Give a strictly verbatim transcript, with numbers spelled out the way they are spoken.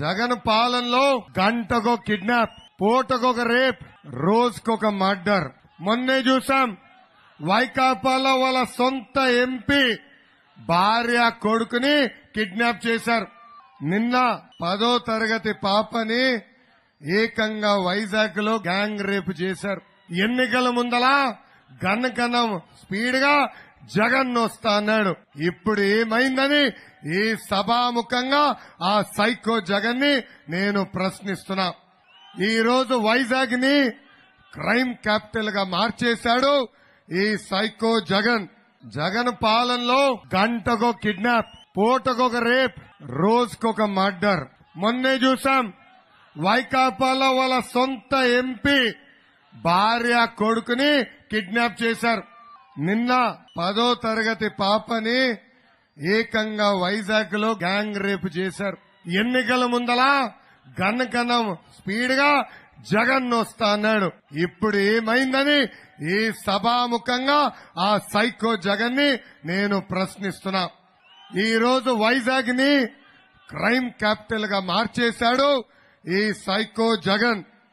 జగన్ పాలనలో గంటకొక కిడ్నాప్, పూటకొక రేప్, రోజుకొక మర్డర్. మొన్నే చూసాం వైకాపాలో వాళ్ళ సొంత ఎంపీ భార్య కొడుకుని కిడ్నాప్ చేశారు. నిన్న పదో తరగతి పాపని ఏకంగా వైజాగ్ లో గ్యాంగ్ రేప్ చేశారు. ఎన్నికల ముందలా గనకనం స్పీడ్ గా జగన్ వస్తా అన్నాడు. ఇప్పుడు ఏమైందని ఈ సభాముఖంగా ఆ సైకో జగన్ ని నేను ప్రశ్నిస్తున్నా. ఈ రోజు వైజాగ్ ని క్రైమ్ క్యాపిటల్ గా మార్చేశాడు ఈ సైకో జగన్. జగన్ పాలనలో గంటకొక కిడ్నాప్, పూటకొక రేప్, రోజుకొక మర్డర్. మొన్నే చూసాం వైకాపాలో వాళ్ళ సొంత ఎంపీ భార్య కొడుకుని కిడ్నాప్ చేశారు. నిన్న పదో తరగతి పాపని ఏకంగా వైజాగ్ లో గ్యాంగ్ రేప్ చేశారు. ఎన్నికల ముందలా గనకనం స్పీడ్ గా జగన్ వస్తా అన్నాడు. ఇప్పుడు ఏమైందని ఈ సభాముఖంగా ఆ సైకో జగన్ ని నేను ప్రశ్నిస్తున్నా. ఈ రోజు వైజాగ్ ని క్రైమ్ క్యాపిటల్ గా మార్చేశాడు ఈ సైకో జగన్.